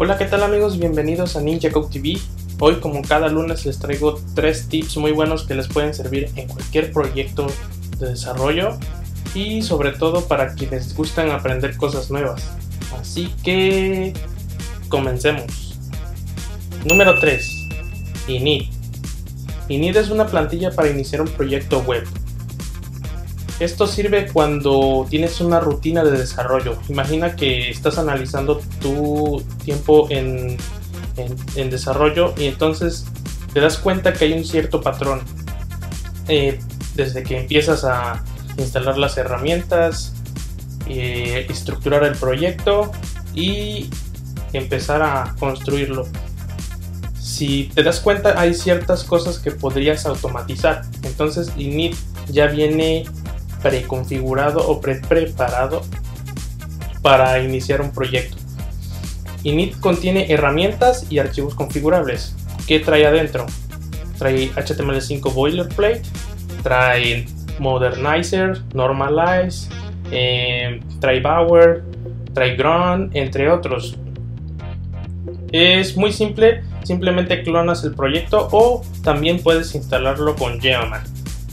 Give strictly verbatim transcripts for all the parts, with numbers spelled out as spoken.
Hola, ¿qué tal amigos? Bienvenidos a NinjaCodeTV. Hoy, como cada lunes, les traigo tres tips muy buenos que les pueden servir en cualquier proyecto de desarrollo y sobre todo para quienes gustan aprender cosas nuevas. Así que comencemos. Número tres. Init. Init es una plantilla para iniciar un proyecto web. Esto sirve cuando tienes una rutina de desarrollo. Imagina que estás analizando tu tiempo en, en, en desarrollo y entonces te das cuenta que hay un cierto patrón. Eh, desde que empiezas a instalar las herramientas, eh, estructurar el proyecto y empezar a construirlo. Si te das cuenta, hay ciertas cosas que podrías automatizar. Entonces Init ya viene preconfigurado o pre-preparado para iniciar un proyecto. Init contiene herramientas y archivos configurables. ¿Qué trae adentro? Trae H T M L cinco Boilerplate, trae Modernizer, Normalize, eh, trae Bower, trae Grunt, entre otros. Es muy simple, simplemente clonas el proyecto o también puedes instalarlo con Yeoman.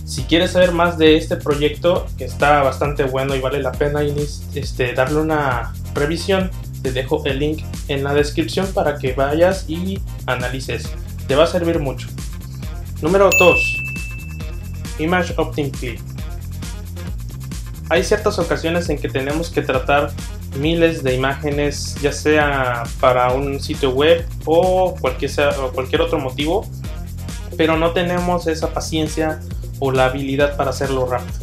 Si quieres saber más de este proyecto, que está bastante bueno y vale la pena este, darle una revisión, te dejo el link en la descripción para que vayas y analices. Te va a servir mucho. Número dos. ImageOptim C L I. Hay ciertas ocasiones en que tenemos que tratar miles de imágenes, ya sea para un sitio web o cualquier, sea, o cualquier otro motivo, pero no tenemos esa paciencia o la habilidad para hacerlo rápido,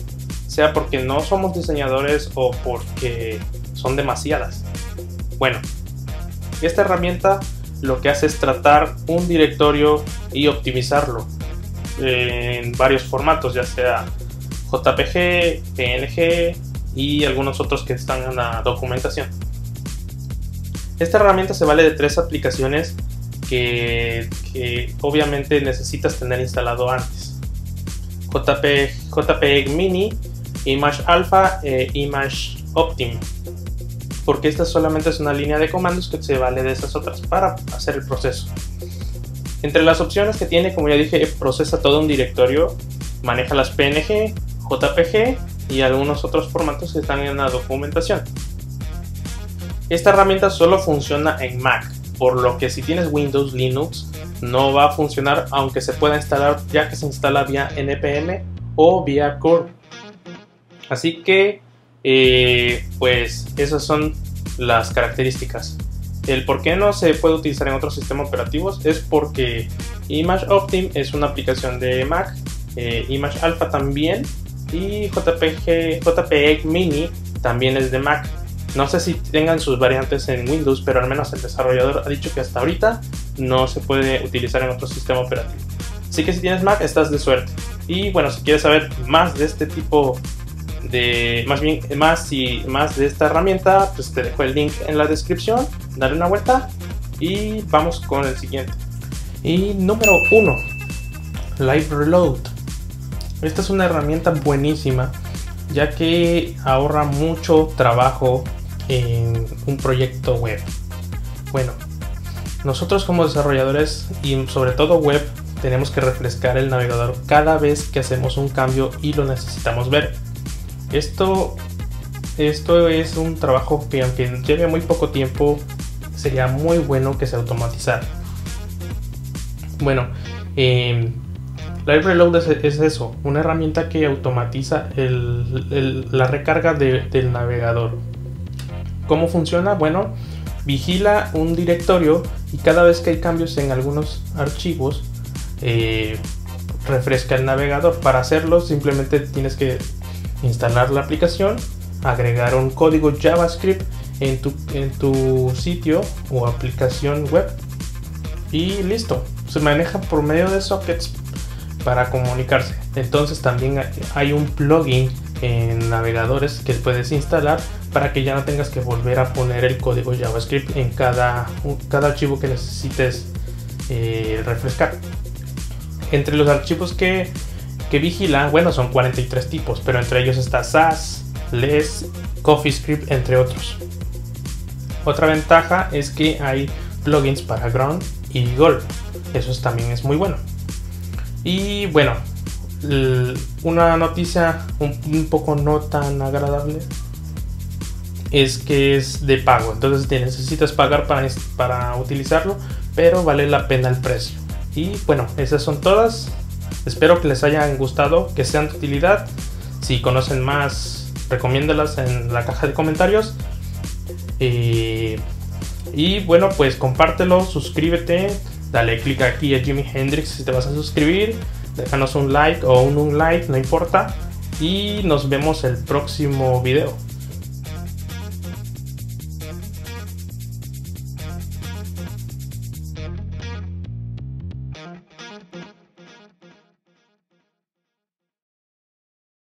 sea porque no somos diseñadores o porque son demasiadas. Bueno, esta herramienta lo que hace es tratar un directorio y optimizarlo en varios formatos, ya sea J P G, P N G y algunos otros que están en la documentación. Esta herramienta se vale de tres aplicaciones que, que obviamente necesitas tener instalado antes: J P G Mini, Image Alpha e ImageOptim, porque esta solamente es una línea de comandos que se vale de esas otras para hacer el proceso. Entre las opciones que tiene, como ya dije, procesa todo un directorio, maneja las P N G, J P G y algunos otros formatos que están en la documentación. Esta herramienta solo funciona en Mac, por lo que si tienes Windows, Linux, no va a funcionar, aunque se pueda instalar, ya que se instala vía N P M o vía Core. Así que, eh, pues esas son las características. El por qué no se puede utilizar en otros sistemas operativos es porque ImageOptim es una aplicación de Mac, eh, Image Alpha también, y J P G, J P G Mini también es de Mac. No sé si tengan sus variantes en Windows, pero al menos el desarrollador ha dicho que hasta ahorita no se puede utilizar en otro sistema operativo. Así que si tienes Mac, estás de suerte. Y bueno, si quieres saber más de este tipo de... Más bien, más y más de esta herramienta, pues te dejo el link en la descripción. Dale una vuelta y vamos con el siguiente. Y número uno. LiveReload. Esta es una herramienta buenísima, ya que ahorra mucho trabajo en un proyecto web. Bueno, nosotros como desarrolladores y sobre todo web tenemos que refrescar el navegador cada vez que hacemos un cambio y lo necesitamos ver. Esto, esto es un trabajo que, aunque lleve muy poco tiempo, sería muy bueno que se automatizara. Bueno, eh, LiveReload es, es eso, una herramienta que automatiza el, el, la recarga de, del navegador. ¿Cómo funciona? Bueno, vigila un directorio y cada vez que hay cambios en algunos archivos, eh, refresca el navegador. Para hacerlo simplemente tienes que instalar la aplicación, agregar un código JavaScript en tu, en tu sitio o aplicación web y listo. Se maneja por medio de sockets para comunicarse. Entonces también hay un plugin en navegadores que puedes instalar para que ya no tengas que volver a poner el código JavaScript en cada, cada archivo que necesites eh, refrescar. Entre los archivos que, que vigila, bueno, son cuarenta y tres tipos, pero entre ellos está Sass, Less, CoffeeScript, entre otros. Otra ventaja es que hay plugins para Grunt y Gulp. Eso también es muy bueno. Y bueno, una noticia un poco no tan agradable es que es de pago, entonces te necesitas pagar para, para utilizarlo, pero vale la pena el precio. Y bueno, esas son todas. Espero que les hayan gustado, que sean de utilidad. Si conocen más, recomiéndalas en la caja de comentarios. Eh, y bueno, pues compártelo, suscríbete, dale click aquí a Jimi Hendrix si te vas a suscribir, déjanos un like o un un like, no importa, y nos vemos el próximo video.